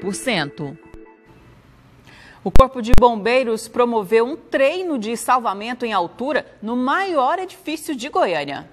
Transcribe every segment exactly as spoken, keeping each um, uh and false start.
cinquenta por cento. O Corpo de Bombeiros promoveu um treino de salvamento em altura no maior edifício de Goiânia.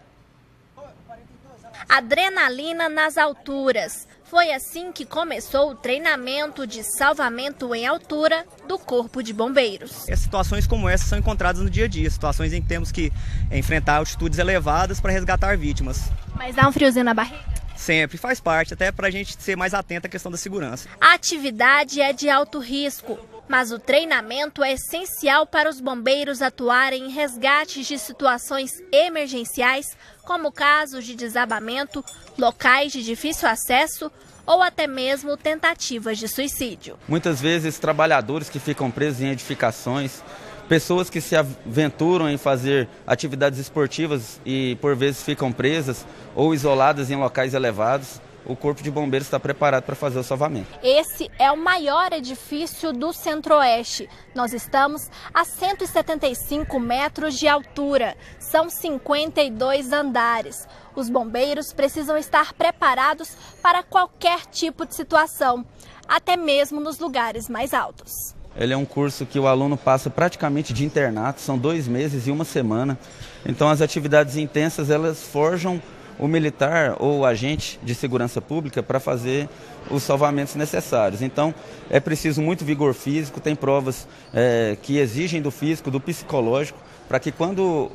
Adrenalina nas alturas. Foi assim que começou o treinamento de salvamento em altura do Corpo de Bombeiros. As situações como essa são encontradas no dia a dia, situações em que temos que enfrentar altitudes elevadas para resgatar vítimas. Mas dá um friozinho na barriga? Sempre, faz parte, até para a gente ser mais atento à questão da segurança. A atividade é de alto risco, mas o treinamento é essencial para os bombeiros atuarem em resgates de situações emergenciais, como casos de desabamento, locais de difícil acesso ou até mesmo tentativas de suicídio. Muitas vezes, trabalhadores que ficam presos em edificações, pessoas que se aventuram em fazer atividades esportivas e, por vezes, ficam presas ou isoladas em locais elevados, o Corpo de Bombeiros está preparado para fazer o salvamento. Esse é o maior edifício do Centro-Oeste. Nós estamos a cento e setenta e cinco metros de altura. São cinquenta e dois andares. Os bombeiros precisam estar preparados para qualquer tipo de situação, até mesmo nos lugares mais altos. Ele é um curso que o aluno passa praticamente de internato, são dois meses e uma semana. Então as atividades intensas, elas forjam o militar ou o agente de segurança pública para fazer os salvamentos necessários. Então é preciso muito vigor físico, tem provas é, que exigem do físico, do psicológico, para que quando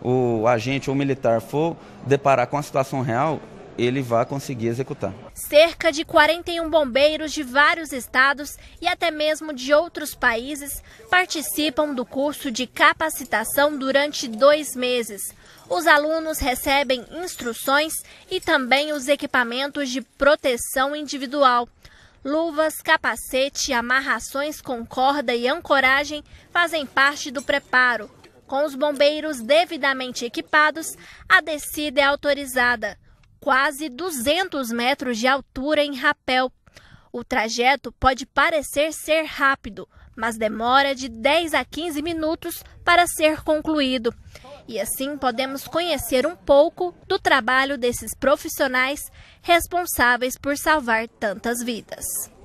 o agente ou o militar for deparar com a situação real, ele vai conseguir executar. Cerca de quarenta e um bombeiros de vários estados e até mesmo de outros países participam do curso de capacitação durante dois meses. Os alunos recebem instruções e também os equipamentos de proteção individual. Luvas, capacete, amarrações com corda e ancoragem fazem parte do preparo. Com os bombeiros devidamente equipados, a descida é autorizada. Quase duzentos metros de altura em rapel. O trajeto pode parecer ser rápido, mas demora de dez a quinze minutos para ser concluído. E assim podemos conhecer um pouco do trabalho desses profissionais responsáveis por salvar tantas vidas.